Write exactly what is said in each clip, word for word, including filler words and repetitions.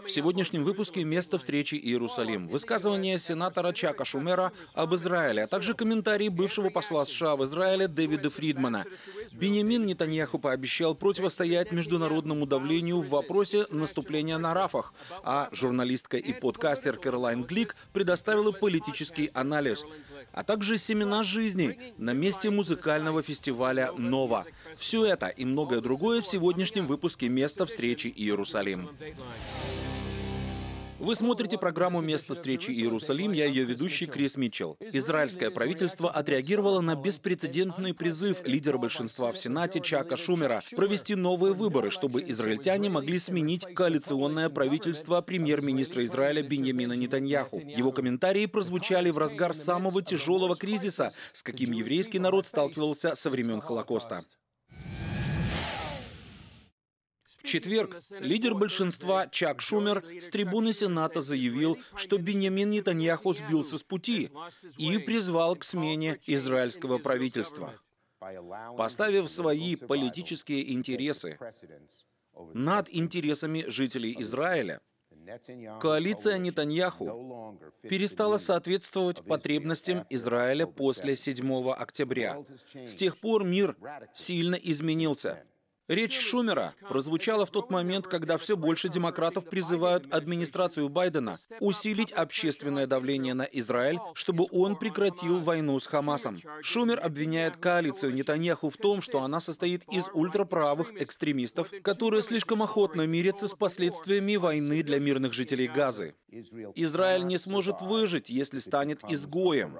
В сегодняшнем выпуске «Место встречи Иерусалим», высказывание сенатора Чака Шумера об Израиле, а также комментарии бывшего посла США в Израиле Дэвида Фридмана. Биньямин Нетаньяху пообещал противостоять международному давлению в вопросе наступления на Рафах, а журналистка и подкастер Кэролайн Глик предоставила политический анализ, а также семена жизни на месте музыкального фестиваля «Нова». Все это и многое другое в сегодняшнем выпуске «Место встречи Иерусалим». Вы смотрите программу «Место встречи Иерусалим», я ее ведущий Крис Митчелл. Израильское правительство отреагировало на беспрецедентный призыв лидера большинства в Сенате Чака Шумера провести новые выборы, чтобы израильтяне могли сменить коалиционное правительство премьер-министра Израиля Биньямина Нетаньяху. Его комментарии прозвучали в разгар самого тяжелого кризиса, с каким еврейский народ сталкивался со времен Холокоста. В четверг лидер большинства Чак Шумер с трибуны Сената заявил, что Биньямин Нетаньяху сбился с пути и призвал к смене израильского правительства, поставив свои политические интересы над интересами жителей Израиля. Коалиция Нетаньяху перестала соответствовать потребностям Израиля после седьмого октября. С тех пор мир сильно изменился. Речь Шумера прозвучала в тот момент, когда все больше демократов призывают администрацию Байдена усилить общественное давление на Израиль, чтобы он прекратил войну с Хамасом. Шумер обвиняет коалицию Нетаньяху в том, что она состоит из ультраправых экстремистов, которые слишком охотно мирятся с последствиями войны для мирных жителей Газы. Израиль не сможет выжить, если станет изгоем.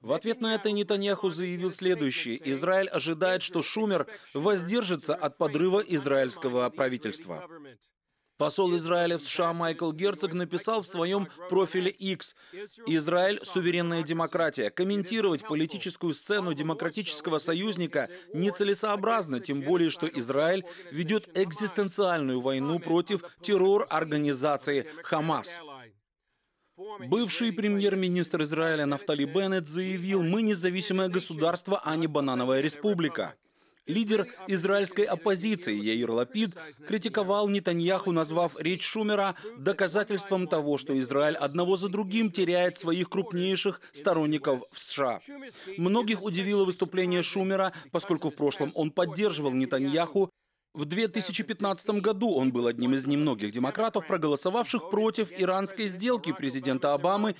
В ответ на это Нетаньяху заявил следующее. Израиль ожидает, что Шумер воздержится от подрыва израильского правительства. Посол Израиля в США Майкл Герцог написал в своем профиле X: «Израиль — суверенная демократия. Комментировать политическую сцену демократического союзника нецелесообразно, тем более, что Израиль ведет экзистенциальную войну против террор-организации Хамас». Бывший премьер-министр Израиля Нафтали Беннет заявил: «Мы независимое государство, а не банановая республика». Лидер израильской оппозиции Яир Лапид критиковал Нетаньяху, назвав речь Шумера доказательством того, что Израиль одного за другим теряет своих крупнейших сторонников в США. Многих удивило выступление Шумера, поскольку в прошлом он поддерживал Нетаньяху. В две тысячи пятнадцатом году он был одним из немногих демократов, проголосовавших против иранской сделки президента Обамы,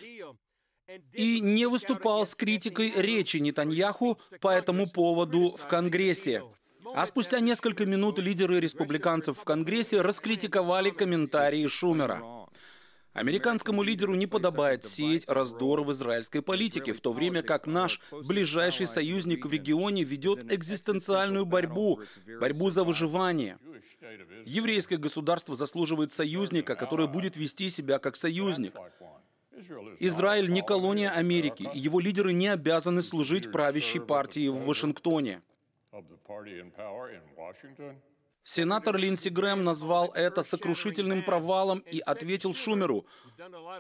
и не выступал с критикой речи Нетаньяху по этому поводу в Конгрессе. А спустя несколько минут лидеры республиканцев в Конгрессе раскритиковали комментарии Шумера. Американскому лидеру не подобает сеять раздор в израильской политике, в то время как наш ближайший союзник в регионе ведет экзистенциальную борьбу, борьбу за выживание. Еврейское государство заслуживает союзника, который будет вести себя как союзник. Израиль не колония Америки, и его лидеры не обязаны служить правящей партии в Вашингтоне. Сенатор Линдси Грэм назвал это сокрушительным провалом и ответил Шумеру: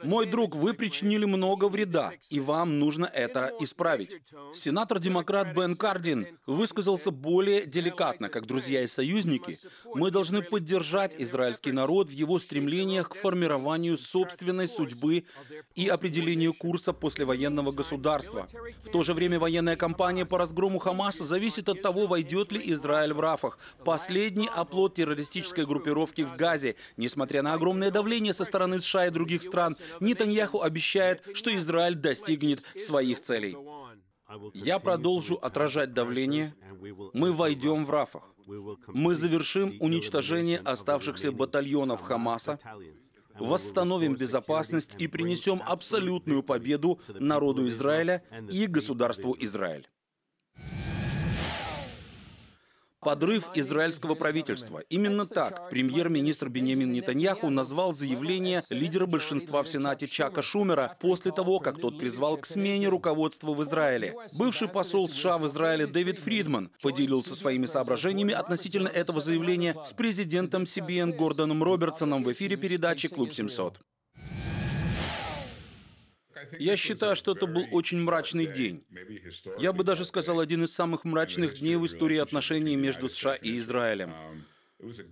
«Мой друг, вы причинили много вреда, и вам нужно это исправить». Сенатор-демократ Бен Кардин высказался более деликатно: «Как друзья и союзники, мы должны поддержать израильский народ в его стремлениях к формированию собственной судьбы и определению курса послевоенного государства. В то же время военная кампания по разгрому Хамаса зависит от того, войдет ли Израиль в Рафах, последний оплот террористической группировки в Газе. Несмотря на огромное давление со стороны США и других стран, Нетаньяху обещает, что Израиль достигнет своих целей. Я продолжу отражать давление. Мы войдем в Рафах. Мы завершим уничтожение оставшихся батальонов Хамаса, восстановим безопасность и принесем абсолютную победу народу Израиля и государству Израиль». Подрыв израильского правительства. Именно так премьер-министр Биньямин Нетаньяху назвал заявление лидера большинства в Сенате Чака Шумера после того, как тот призвал к смене руководства в Израиле. Бывший посол США в Израиле Дэвид Фридман поделился своими соображениями относительно этого заявления с президентом си би эн Гордоном Робертсоном в эфире передачи «Клуб семьсот». Я считаю, что это был очень мрачный день. Я бы даже сказал, один из самых мрачных дней в истории отношений между США и Израилем.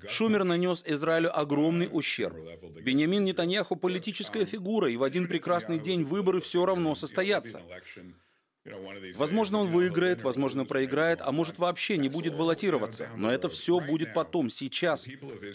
Шумер нанес Израилю огромный ущерб. Биньямин Нетаньяху – политическая фигура, и в один прекрасный день выборы все равно состоятся. Возможно, он выиграет, возможно, проиграет, а может, вообще не будет баллотироваться. Но это все будет потом, сейчас.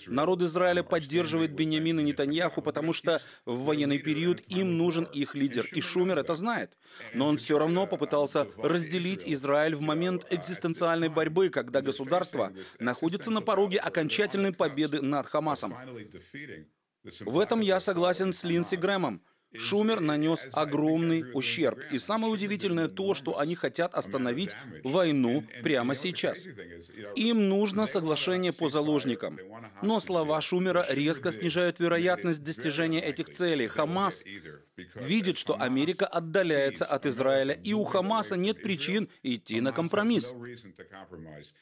Народ Израиля поддерживает Биньямина Нетаньяху, потому что в военный период им нужен их лидер. И Шумер это знает. Но он все равно попытался разделить Израиль в момент экзистенциальной борьбы, когда государство находится на пороге окончательной победы над Хамасом. В этом я согласен с Линдси Грэмом. Шумер нанес огромный ущерб. И самое удивительное то, что они хотят остановить войну прямо сейчас. Им нужно соглашение по заложникам. Но слова Шумера резко снижают вероятность достижения этих целей. Хамас видит, что Америка отдаляется от Израиля, и у Хамаса нет причин идти на компромисс.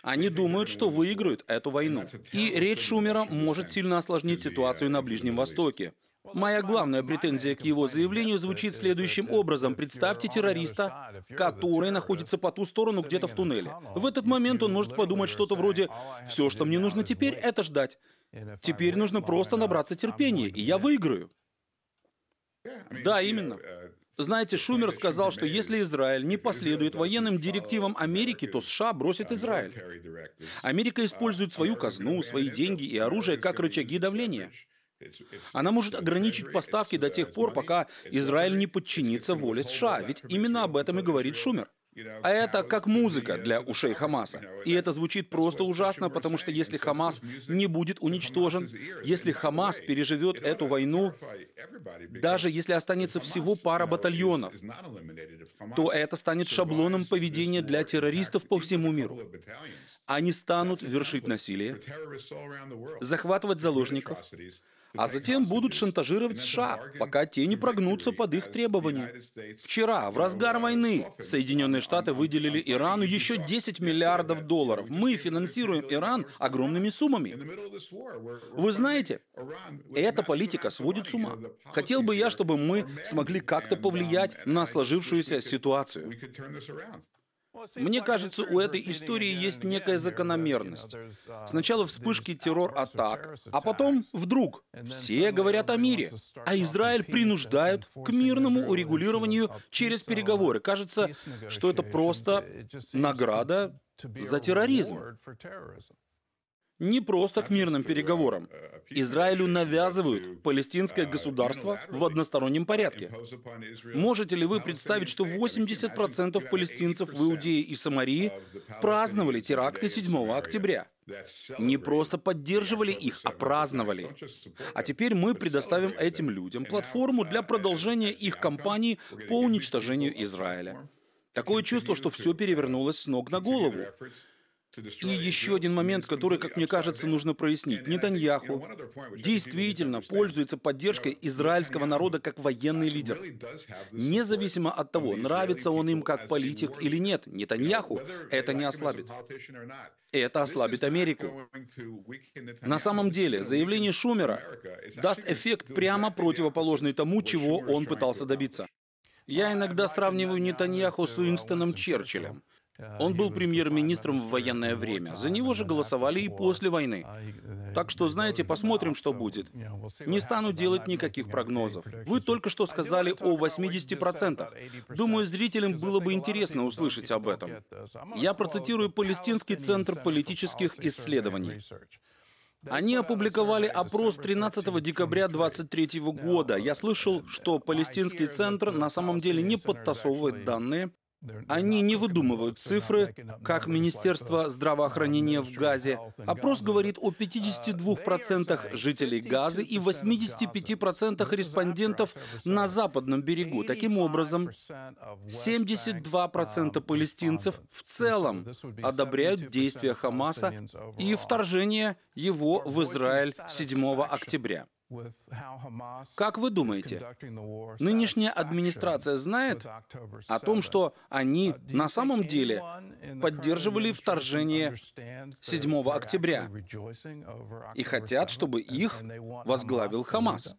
Они думают, что выиграют эту войну. И речь Шумера может сильно осложнить ситуацию на Ближнем Востоке. Моя главная претензия к его заявлению звучит следующим образом. Представьте террориста, который находится по ту сторону где-то в туннеле. В этот момент он может подумать что-то вроде «Все, что мне нужно теперь, это ждать. Теперь нужно просто набраться терпения, и я выиграю». Да, именно. Знаете, Шумер сказал, что если Израиль не последует военным директивам Америки, то США бросит Израиль. Америка использует свою казну, свои деньги и оружие как рычаги давления. Она может ограничить поставки до тех пор, пока Израиль не подчинится воле США, ведь именно об этом и говорит Шумер. А это как музыка для ушей Хамаса. И это звучит просто ужасно, потому что если Хамас не будет уничтожен, если Хамас переживет эту войну, даже если останется всего пара батальонов, то это станет шаблоном поведения для террористов по всему миру. Они станут вершить насилие, захватывать заложников, а затем будут шантажировать США, пока те не прогнутся под их требования. Вчера, в разгар войны, Соединенные Штаты выделили Ирану еще десять миллиардов долларов. Мы финансируем Иран огромными суммами. Вы знаете, эта политика сводит с ума. Хотел бы я, чтобы мы смогли как-то повлиять на сложившуюся ситуацию. Мне кажется, у этой истории есть некая закономерность. Сначала вспышки террор-атак, а потом вдруг все говорят о мире, а Израиль принуждают к мирному урегулированию через переговоры. Кажется, что это просто награда за терроризм. Не просто к мирным переговорам. Израилю навязывают палестинское государство в одностороннем порядке. Можете ли вы представить, что восемьдесят процентов палестинцев в Иудее и Самарии праздновали теракты седьмого октября? Не просто поддерживали их, а праздновали. А теперь мы предоставим этим людям платформу для продолжения их кампании по уничтожению Израиля. Такое чувство, что все перевернулось с ног на голову. И еще один момент, который, как мне кажется, нужно прояснить. Нетаньяху действительно пользуется поддержкой израильского народа как военный лидер. Независимо от того, нравится он им как политик или нет, Нетаньяху это не ослабит. Это ослабит Америку. На самом деле, заявление Шумера даст эффект прямо противоположный тому, чего он пытался добиться. Я иногда сравниваю Нетаньяху с Уинстоном Черчиллем. Он был премьер-министром в военное время. За него же голосовали и после войны. Так что, знаете, посмотрим, что будет. Не стану делать никаких прогнозов. Вы только что сказали о восьмидесяти процентах. Думаю, зрителям было бы интересно услышать об этом. Я процитирую Палестинский центр политических исследований. Они опубликовали опрос тринадцатого декабря две тысячи двадцать третьего года. Я слышал, что Палестинский центр на самом деле не подтасовывает данные. Они не выдумывают цифры, как Министерство здравоохранения в Газе. Опрос говорит о пятидесяти двух процентах жителей Газы и восьмидесяти пяти процентах респондентов на западном берегу. Таким образом, семьдесят два процента палестинцев в целом одобряют действия Хамаса и вторжение его в Израиль седьмого октября. Как вы думаете, нынешняя администрация знает о том, что они на самом деле поддерживали вторжение седьмого октября и хотят, чтобы их возглавил Хамас?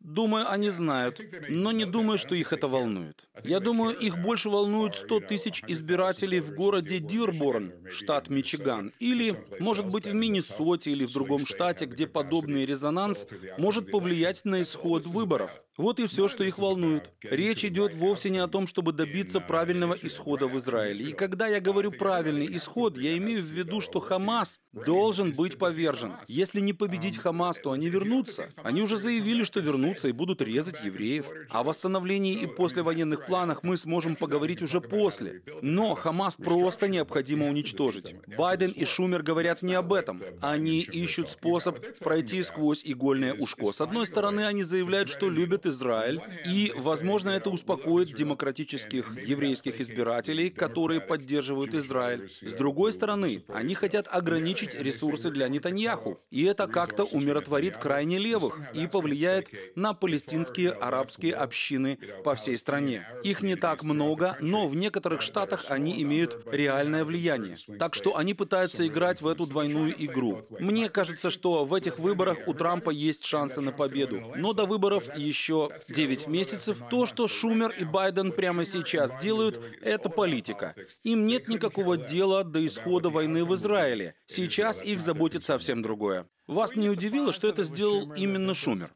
Думаю, они знают, но не думаю, что их это волнует. Я думаю, их больше волнуют сто тысяч избирателей в городе Дирборн, штат Мичиган, или, может быть, в Миннесоте или в другом штате, где подобный резонанс может повлиять на исход выборов. Вот и все, что их волнует. Речь идет вовсе не о том, чтобы добиться правильного исхода в Израиле. И когда я говорю «правильный исход», я имею в виду, что Хамас должен быть повержен. Если не победить Хамас, то они вернутся. Они уже заявили, что вернутся и будут резать евреев. О восстановлении и послевоенных планах мы сможем поговорить уже после. Но Хамас просто необходимо уничтожить. Байден и Шумер говорят не об этом. Они ищут способ пройти сквозь игольное ушко. С одной стороны, они заявляют, что любят Израиль, и, возможно, это успокоит демократических еврейских избирателей, которые поддерживают Израиль. С другой стороны, они хотят ограничить ресурсы для Нетаньяху, и это как-то умиротворит крайне левых и повлияет на палестинские арабские общины по всей стране. Их не так много, но в некоторых штатах они имеют реальное влияние. Так что они пытаются играть в эту двойную игру. Мне кажется, что в этих выборах у Трампа есть шансы на победу. Но до выборов еще девять месяцев. То, что Шумер и Байден прямо сейчас делают, это политика. Им нет никакого дела до исхода войны в Израиле. Сейчас их заботит совсем другое. Вас не удивило, что это сделал именно Шумер?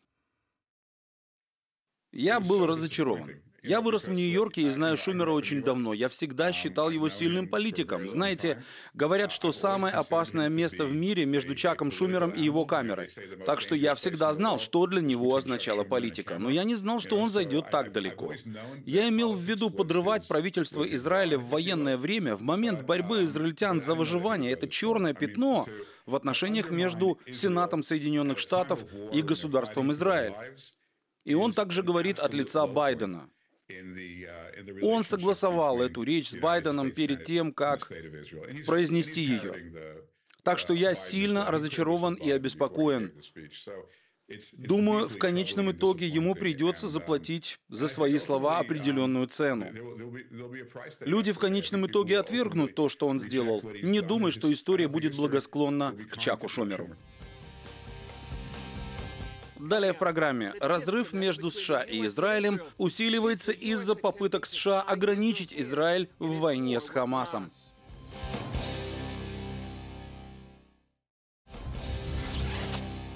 Я был разочарован. Я вырос в Нью-Йорке и знаю Шумера очень давно. Я всегда считал его сильным политиком. Знаете, говорят, что самое опасное место в мире между Чаком Шумером и его камерой. Так что я всегда знал, что для него означала политика. Но я не знал, что он зайдет так далеко. Я имел в виду подрывать правительство Израиля в военное время, в момент борьбы израильтян за выживание. Это черное пятно в отношениях между Сенатом Соединенных Штатов и государством Израиль. И он также говорит от лица Байдена. Он согласовал эту речь с Байденом перед тем, как произнести ее. Так что я сильно разочарован и обеспокоен. Думаю, в конечном итоге ему придется заплатить за свои слова определенную цену. Люди в конечном итоге отвергнут то, что он сделал. Не думай, что история будет благосклонна к Чаку Шумеру. Далее в программе. Разрыв между США и Израилем усиливается из-за попыток США ограничить Израиль в войне с Хамасом.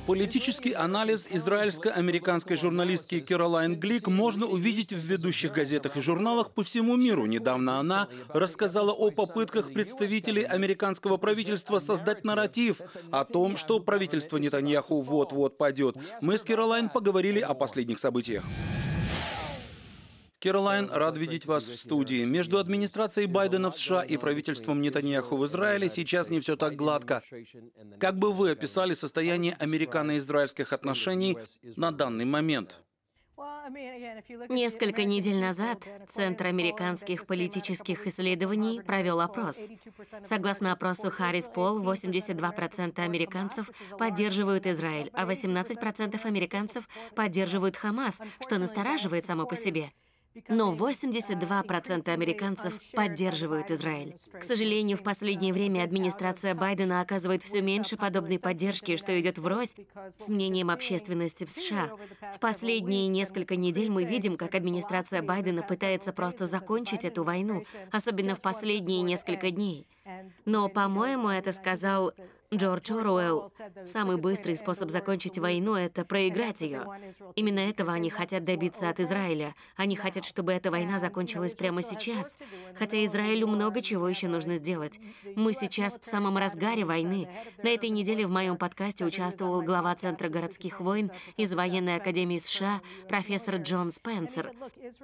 Политический анализ израильско-американской журналистки Кэролайн Глик можно увидеть в ведущих газетах и журналах по всему миру. Недавно она рассказала о попытках представителей американского правительства создать нарратив о том, что правительство Нетаньяху вот-вот падет. Мы с Кэролайн поговорили о последних событиях. Кэролайн, рад видеть вас в студии. Между администрацией Байдена в США и правительством Нетаньяху в Израиле сейчас не все так гладко. Как бы вы описали состояние американо-израильских отношений на данный момент? Несколько недель назад Центр американских политических исследований провел опрос. Согласно опросу Харрис Пол, восемьдесят два процента американцев поддерживают Израиль, а восемнадцать процентов американцев поддерживают Хамас, что настораживает само по себе. Но восемьдесят два процента американцев поддерживают Израиль. К сожалению, в последнее время администрация Байдена оказывает все меньше подобной поддержки, что идет врозь с мнением общественности в США. В последние несколько недель мы видим, как администрация Байдена пытается просто закончить эту войну, особенно в последние несколько дней. Но, по-моему, это сказал Джордж Оруэлл. Самый быстрый способ закончить войну — это проиграть ее. Именно этого они хотят добиться от Израиля. Они хотят, чтобы эта война закончилась прямо сейчас. Хотя Израилю много чего еще нужно сделать. Мы сейчас в самом разгаре войны. На этой неделе в моем подкасте участвовал глава Центра городских войн из Военной академии США профессор Джон Спенсер.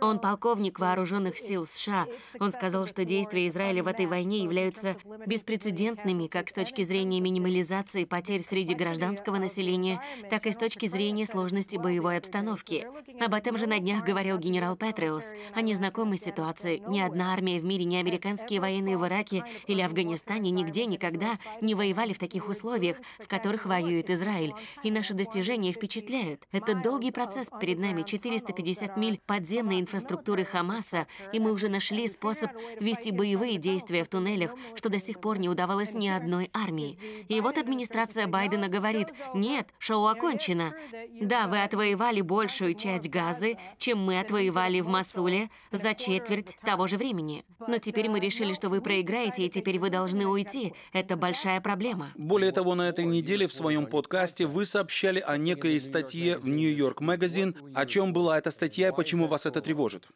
Он полковник вооруженных сил США. Он сказал, что действия Израиля в этой войне являются беспрецедентными как с точки зрения минимализации потерь среди гражданского населения, так и с точки зрения сложности боевой обстановки. Об этом же на днях говорил генерал Петреус. Они знакомы с ситуацией. Ни одна армия в мире, ни американские военные в Ираке или Афганистане нигде никогда не воевали в таких условиях, в которых воюет Израиль. И наши достижения впечатляют. Это долгий процесс. Перед нами четыреста пятьдесят миль подземной инфраструктуры Хамаса, и мы уже нашли способ вести боевые действия в туннелях, что до сих пор не удавалось ни одной армии. И вот администрация Байдена говорит: нет, шоу окончено. Да, вы отвоевали большую часть Газы, чем мы отвоевали в Мосуле за четверть того же времени. Но теперь мы решили, что вы проиграете, и теперь вы должны уйти. Это большая проблема. Более того, на этой неделе в своем подкасте вы сообщали о некой статье в New York Magazine. О чем была эта статья и почему вас это тревожит?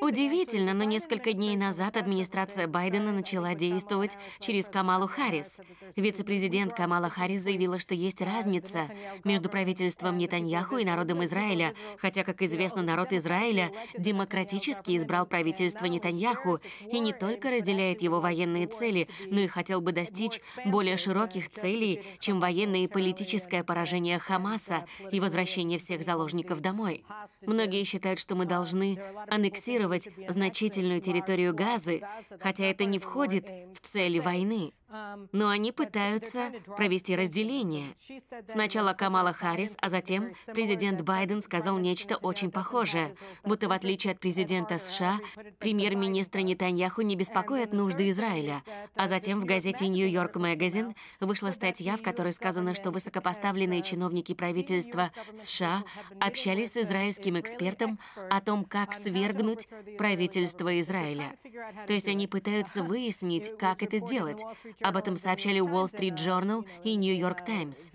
Удивительно, но несколько дней назад администрация Байдена начала действовать через Камалу Харрис. Вице-президент Камала Харрис заявила, что есть разница между правительством Нетаньяху и народом Израиля, хотя, как известно, народ Израиля демократически избрал правительство Нетаньяху и не только разделяет его военные цели, но и хотел бы достичь более широких целей, чем военное и политическое поражение Хамаса и возвращение всех заложников домой. Многие считают, что мы должны аннексировать значительную территорию Газы, хотя это не входит в цели войны. Но они пытаются провести разделение. Сначала Камала Харрис, а затем президент Байден сказал нечто очень похожее, будто в отличие от президента США, премьер-министра Нетаньяху не беспокоят нужды Израиля. А затем в газете New York Magazine вышла статья, в которой сказано, что высокопоставленные чиновники правительства США общались с израильским экспертом о том, как свергнуть правительство Израиля. То есть они пытаются выяснить, как это сделать. Об этом сообщали Wall Street Journal и New York Times.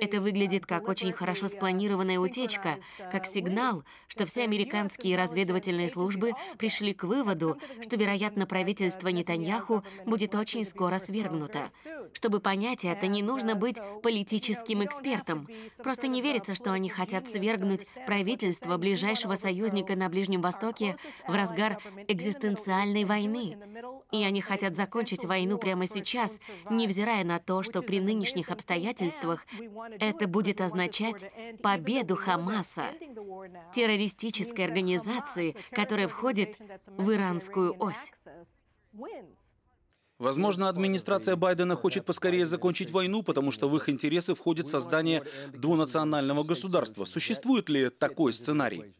Это выглядит как очень хорошо спланированная утечка, как сигнал, что все американские разведывательные службы пришли к выводу, что, вероятно, правительство Нетаньяху будет очень скоро свергнуто. Чтобы понять это, не нужно быть политическим экспертом. Просто не верится, что они хотят свергнуть правительство ближайшего союзника на Ближнем Востоке в разгар экзистенциальной войны. И они хотят закончить войну прямо сейчас, невзирая на то, что при нынешних обстоятельствах это будет означать победу Хамаса, террористической организации, которая входит в иранскую ось. Возможно, администрация Байдена хочет поскорее закончить войну, потому что в их интересы входит создание двунационального государства. Существует ли такой сценарий?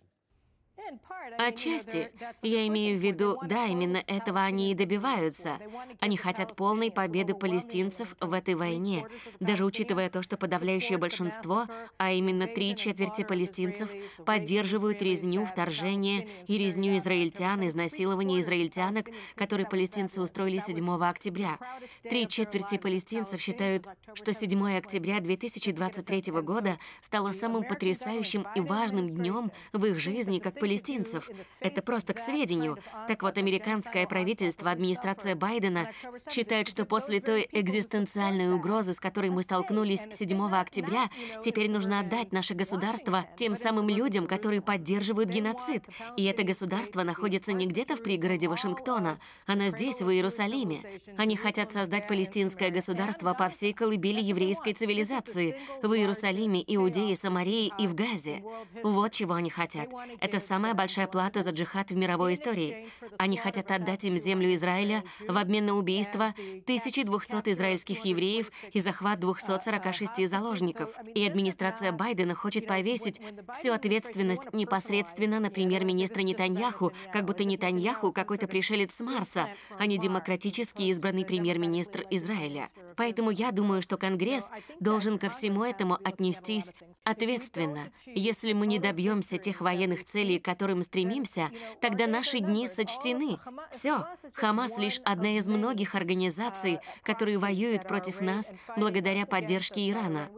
Отчасти. Я имею в виду, да, именно этого они и добиваются. Они хотят полной победы палестинцев в этой войне, даже учитывая то, что подавляющее большинство, а именно три четверти палестинцев, поддерживают резню, вторжение и резню израильтян, изнасилование израильтянок, которые палестинцы устроили седьмого октября. Три четверти палестинцев считают, что седьмое октября две тысячи двадцать третьего года стало самым потрясающим и важным днем в их жизни как палестинцев. Это просто к сведению. Так вот, американское правительство, администрация Байдена считает, что после той экзистенциальной угрозы, с которой мы столкнулись седьмого октября, теперь нужно отдать наше государство тем самым людям, которые поддерживают геноцид. И это государство находится не где-то в пригороде Вашингтона, оно здесь, в Иерусалиме. Они хотят создать палестинское государство по всей колыбели еврейской цивилизации, в Иерусалиме, Иудее, Самарии и в Газе. Вот чего они хотят. Это самая большая плата за джихад в мировой истории. Они хотят отдать им землю Израиля в обмен на убийство тысячи двухсот израильских евреев и захват двухсот сорока шести заложников. И администрация Байдена хочет повесить всю ответственность непосредственно на премьер-министра Нетаньяху, как будто Нетаньяху какой-то пришелец с Марса, а не демократически избранный премьер-министр Израиля. Поэтому я думаю, что Конгресс должен ко всему этому отнестись ответственно. Если мы не добьемся тех военных целей, к которым стремимся, тогда наши дни сочтены. Все. Хамас лишь одна из многих организаций, которые воюют против нас благодаря поддержке Ирана.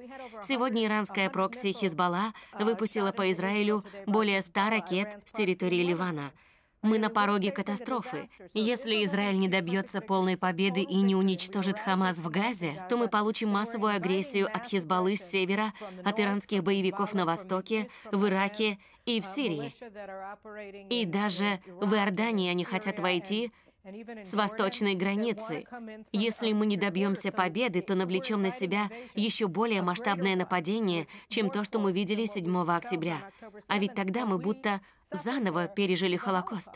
Сегодня иранская прокси Хезболла выпустила по Израилю более ста ракет с территории Ливана. Мы на пороге катастрофы. Если Израиль не добьется полной победы и не уничтожит Хамас в Газе, то мы получим массовую агрессию от Хезболлы с севера, от иранских боевиков на востоке, в Ираке и в Сирии. И даже в Иордании они хотят войти с восточной границы. Если мы не добьемся победы, то навлечем на себя еще более масштабное нападение, чем то, что мы видели седьмого октября. А ведь тогда мы будто заново пережили Холокост.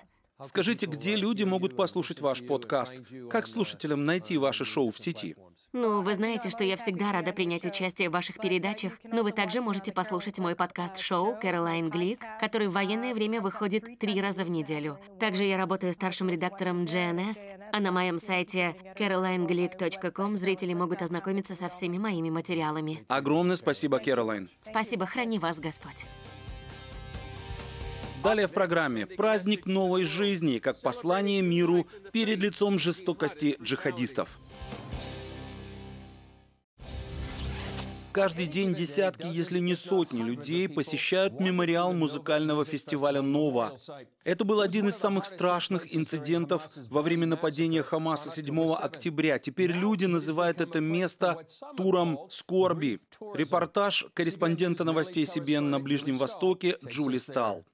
Скажите, где люди могут послушать ваш подкаст? Как слушателям найти ваше шоу в сети? Ну, вы знаете, что я всегда рада принять участие в ваших передачах, но вы также можете послушать мой подкаст-шоу «Кэролайн Глик», который в военное время выходит три раза в неделю. Также я работаю старшим редактором джей эн эс, а на моем сайте caroline-глик точка com зрители могут ознакомиться со всеми моими материалами. Огромное спасибо, Кэролайн. Спасибо, храни вас Господь. Далее в программе «Праздник новой жизни» как послание миру перед лицом жестокости джихадистов. Каждый день десятки, если не сотни людей посещают мемориал музыкального фестиваля «Нова». Это был один из самых страшных инцидентов во время нападения Хамаса седьмого октября. Теперь люди называют это место «туром скорби». Репортаж корреспондента новостей си би эн на Ближнем Востоке Джули Стал.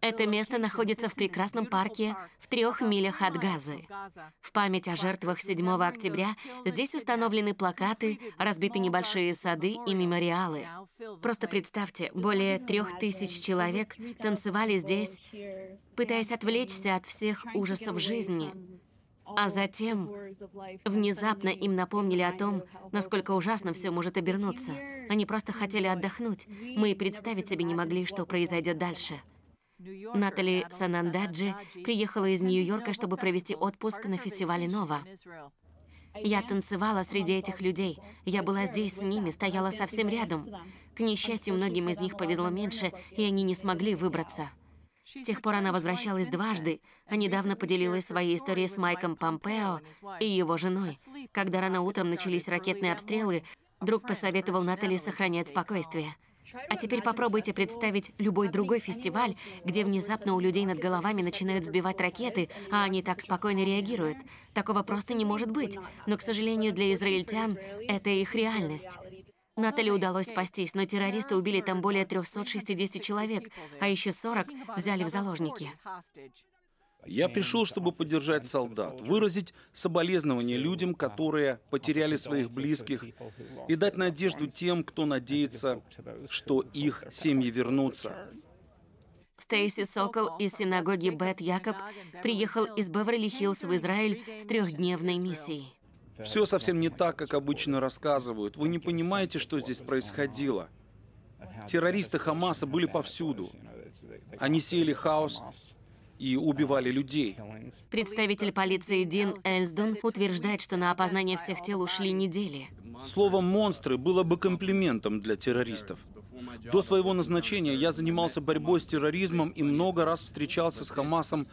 Это место находится в прекрасном парке в трех милях от Газы. В память о жертвах седьмого октября здесь установлены плакаты, разбиты небольшие сады и мемориалы. Просто представьте, более трех тысяч человек танцевали здесь, пытаясь отвлечься от всех ужасов жизни. А затем внезапно им напомнили о том, насколько ужасно все может обернуться. Они просто хотели отдохнуть. Мы и представить себе не могли, что произойдет дальше. Натали Санандаджи приехала из Нью-Йорка, чтобы провести отпуск на фестивале «Нова». Я танцевала среди этих людей. Я была здесь с ними, стояла совсем рядом. К несчастью, многим из них повезло меньше, и они не смогли выбраться. С тех пор она возвращалась дважды, а недавно поделилась своей историей с Майком Помпео и его женой. Когда рано утром начались ракетные обстрелы, друг посоветовал Натали сохранять спокойствие. А теперь попробуйте представить любой другой фестиваль, где внезапно у людей над головами начинают сбивать ракеты, а они так спокойно реагируют. Такого просто не может быть. Но, к сожалению, для израильтян это их реальность. Натали удалось спастись, но террористы убили там более трёхсот шестидесяти человек, а еще сорок взяли в заложники. Я пришел, чтобы поддержать солдат, выразить соболезнования людям, которые потеряли своих близких, и дать надежду тем, кто надеется, что их семьи вернутся. Стейси Сокол из синагоги Бет Якоб приехал из Беверли-Хиллс в Израиль с трехдневной миссией. Все совсем не так, как обычно рассказывают. Вы не понимаете, что здесь происходило. Террористы Хамаса были повсюду. Они сеяли хаос и убивали людей. Представитель полиции Дин Элздун утверждает, что на опознание всех тел ушли недели. Слово «монстры» было бы комплиментом для террористов. До своего назначения я занимался борьбой с терроризмом и много раз встречался с Хамасом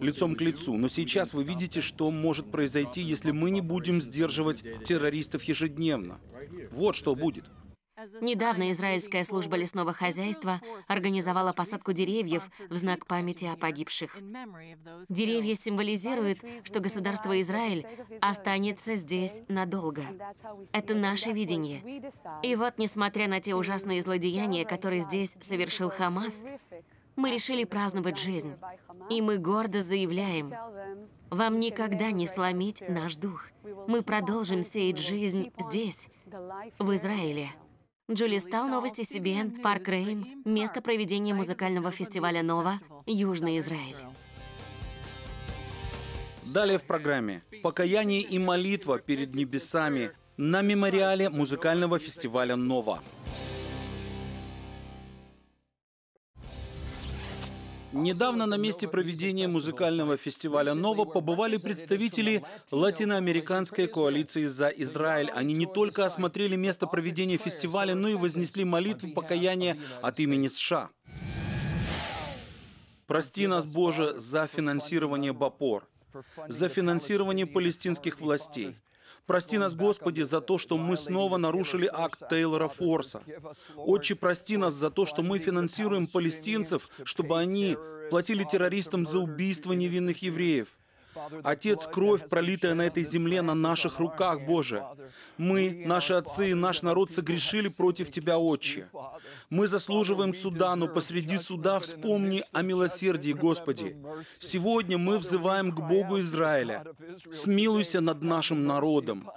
лицом к лицу. Но сейчас вы видите, что может произойти, если мы не будем сдерживать террористов ежедневно. Вот что будет. Недавно израильская служба лесного хозяйства организовала посадку деревьев в знак памяти о погибших. Деревья символизируют, что государство Израиль останется здесь надолго. Это наше видение. И вот, несмотря на те ужасные злодеяния, которые здесь совершил Хамас, мы решили праздновать жизнь. И мы гордо заявляем: вам никогда не сломить наш дух. Мы продолжим сеять жизнь здесь, в Израиле. Джули Стал, новости си би эн, парк Рейм, место проведения музыкального фестиваля «Нова», Южный Израиль. Далее в программе «Покаяние и молитва перед небесами» на мемориале музыкального фестиваля «Нова». Недавно на месте проведения музыкального фестиваля «Нова» побывали представители латиноамериканской коалиции «За Израиль». Они не только осмотрели место проведения фестиваля, но и вознесли молитву покаяния от имени США. «Прости нас, Боже, за финансирование БАПОР, за финансирование палестинских властей. Прости нас, Господи, за то, что мы снова нарушили акт Тейлора Форса. Отче, прости нас за то, что мы финансируем палестинцев, чтобы они платили террористам за убийство невинных евреев. Отец, кровь, пролитая на этой земле, на наших руках, Боже. Мы, наши отцы и наш народ согрешили против Тебя, Отче. Мы заслуживаем суда, но посреди суда вспомни о милосердии, Господи. Сегодня мы взываем к Богу Израиля. Смилуйся над нашим народом.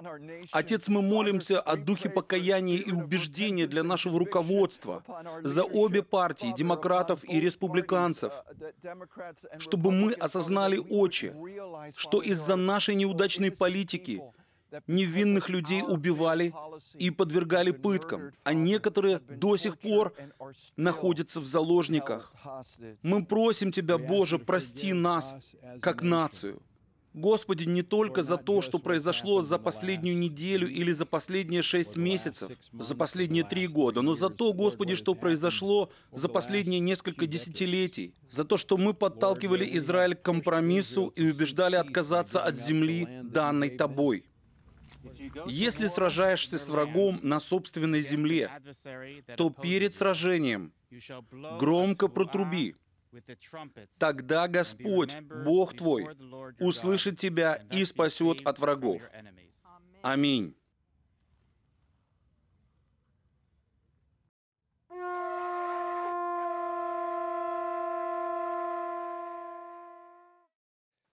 Отец, мы молимся о духе покаяния и убеждения для нашего руководства, за обе партии, демократов и республиканцев, чтобы мы осознали, Отче, что из-за нашей неудачной политики невинных людей убивали и подвергали пыткам, а некоторые до сих пор находятся в заложниках. Мы просим Тебя, Боже, прости нас как нацию. Господи, не только за то, что произошло за последнюю неделю или за последние шесть месяцев, за последние три года, но за то, Господи, что произошло за последние несколько десятилетий, за то, что мы подталкивали Израиль к компромиссу и убеждали отказаться от земли, данной Тобой. Если сражаешься с врагом на собственной земле, то перед сражением громко протруби. Тогда Господь, Бог твой, услышит тебя и спасет от врагов. Аминь.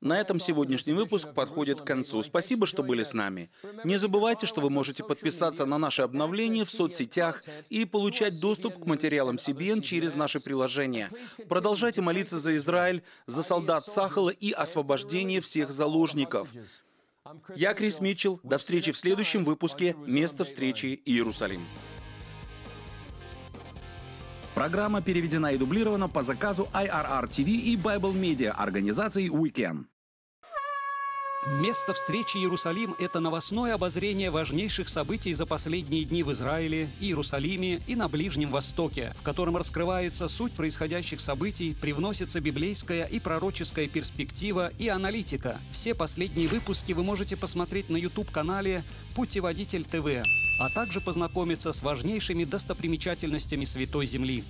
На этом сегодняшний выпуск подходит к концу. Спасибо, что были с нами. Не забывайте, что вы можете подписаться на наши обновления в соцсетях и получать доступ к материалам си би эн через наши приложения. Продолжайте молиться за Израиль, за солдат Сахала и освобождение всех заложников. Я Крис Митчелл. До встречи в следующем выпуске «Место встречи Иерусалим». Программа переведена и дублирована по заказу ай ар ар ти ви и Bible Media организации Weekend. «Место встречи Иерусалим» — это новостное обозрение важнейших событий за последние дни в Израиле, Иерусалиме и на Ближнем Востоке, в котором раскрывается суть происходящих событий, привносится библейская и пророческая перспектива и аналитика. Все последние выпуски вы можете посмотреть на YouTube-канале «Путеводитель ТВ», а также познакомиться с важнейшими достопримечательностями Святой Земли.